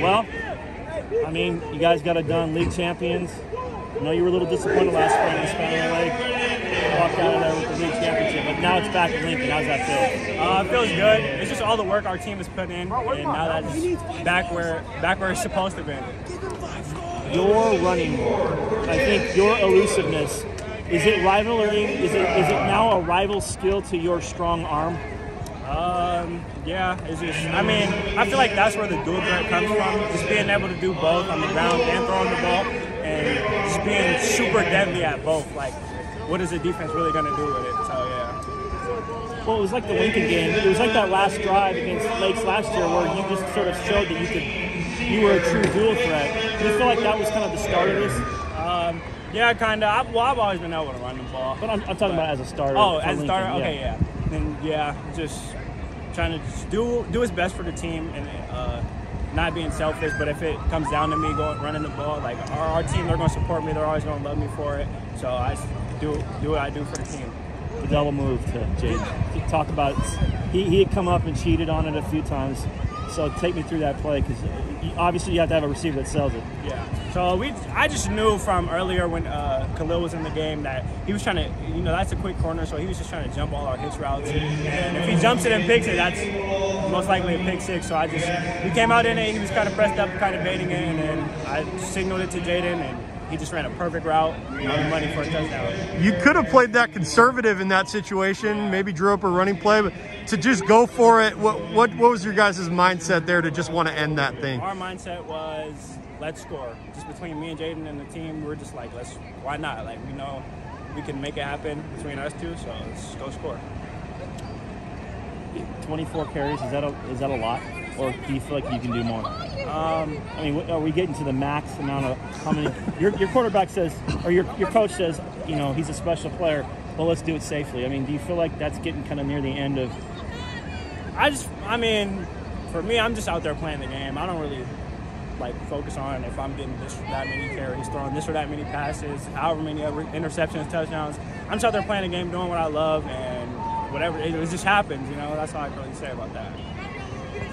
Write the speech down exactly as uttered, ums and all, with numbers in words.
Well, I mean, you guys got it done, league champions. I know you were a little disappointed last spring. You spent a leg, walked out of there with the league championship, but now it's back in Lincoln. How's that feel? Uh, it feels good. It's just all the work our team has put in, and now that's back where back where it's supposed to be. Your running, I think your elusiveness, is it rivaling? Is it is it now a rival skill to your strong arm? Um, yeah, it's just, I mean, I feel like that's where the dual threat comes from, just being able to do both on the ground and throwing the ball, and just being super deadly at both. Like, what is the defense really going to do with it? So, yeah. Well, it was like the Lincoln game. It was like that last drive against Lakes last year where you just sort of showed that you could, you were a true dual threat. Do you feel like that was kind of the start of this? Um, yeah, kind of. Well, I've always been able to run the ball. But I'm, I'm talking but, about as a starter. Oh, as a starter? Lincoln, okay, yeah. yeah. And yeah, just trying to just do do his best for the team and uh, not being selfish. But if it comes down to me going running the ball, like our, our team, they're going to support me. They're always going to love me for it. So I do do what I do for the team. The double move to Jayden. Talk about he he had come up and cheated on it a few times. So take me through that play, because obviously you have to have a receiver that sells it. Yeah. So we, I just knew from earlier when uh, Khalil was in the game that he was trying to, you know, that's a quick corner, so he was just trying to jump all our hitch routes. And if he jumps it and picks it, that's most likely a pick six. So I just, we came out in it, he was kind of pressed up, kind of baiting it, and then I signaled it to Jayden, and he just ran a perfect route, on money for a touchdown. You could have played that conservative in that situation, maybe drew up a running play, but to just go for it, what what, what was your guys' mindset there to just want to end that thing? Our mindset was, let's score. Just between me and Jayden and the team, we we're just like, let's, why not? Like, we know we can make it happen between us two, so let's go score. twenty-four carries, is that a, is that a lot? Or do you feel like you can do more? Um, I mean, are we getting to the max amount of how many? Your, your quarterback says, or your, your coach says, you know, he's a special player, but let's do it safely. I mean, do you feel like that's getting kind of near the end of? I just, I mean, for me, I'm just out there playing the game. I don't really, like, focus on if I'm getting this or that many carries, throwing this or that many passes, however many other interceptions, touchdowns. I'm just out there playing the game, doing what I love, and whatever, it, it just happens, you know? That's all I can really say about that.